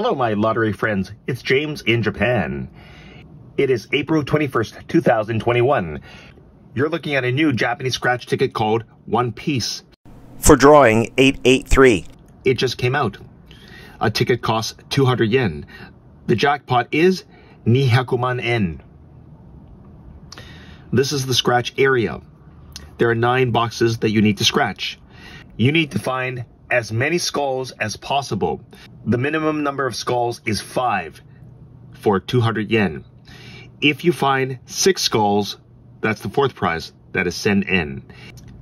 Hello, my lottery friends. It's James in Japan. It is April 21st, 2021. You're looking at a new Japanese scratch ticket called One Piece. For drawing 883. It just came out. A ticket costs 200 yen. The jackpot is 200,000 yen. This is the scratch area. There are 9 boxes that you need to scratch. You need to find as many skulls as possible. The minimum number of skulls is 5 for 200 yen. If you find 6 skulls, that's the 4th prize, that is 10,000 yen.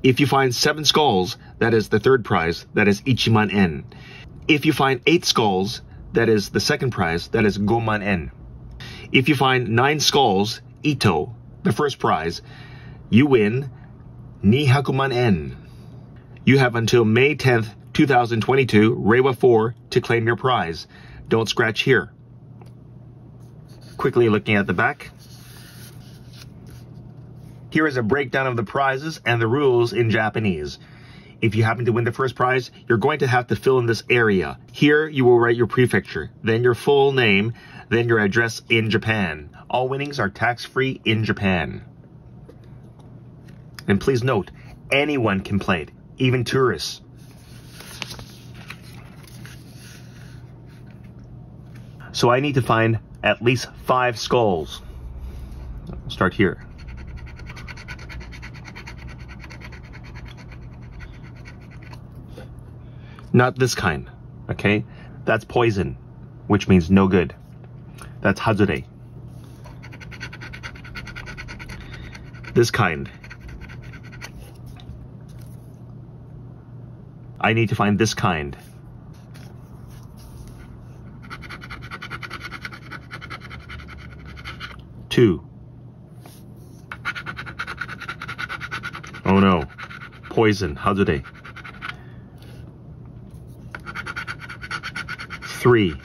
If you find 7 skulls, that is the 3rd prize, that is 10,000 yen. If you find 8 skulls, that is the 2nd prize, that is 50,000 yen. If you find 9 skulls, Ito, the 1st prize, you win 200,000 yen. You have until May 10th, 2022, Reiwa 4, to claim your prize. Don't scratch here. Quickly looking at the back. Here is a breakdown of the prizes and the rules in Japanese. If you happen to win the 1st prize, you're going to have to fill in this area. Here, you will write your prefecture, then your full name, then your address in Japan. All winnings are tax-free in Japan. And please note, anyone can play it, even tourists. So I need to find at least 5 skulls. I'll start here. Not this kind, okay? That's poison, which means no good. That's hazure. This kind. I need to find this kind. Two. Oh no. Poison. Hazure. 3. 1,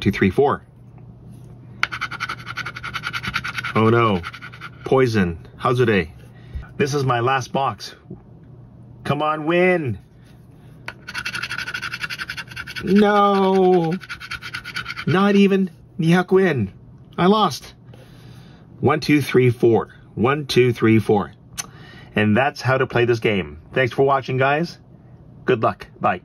2, 3, 4. Oh no. Poison. Hazure. This is my last box. Come on, win. No. Not even 200 yen. I lost. 1, 2, 3, 4. 1, 2, 3, 4. And that's how to play this game. Thanks for watching, guys. Good luck. Bye.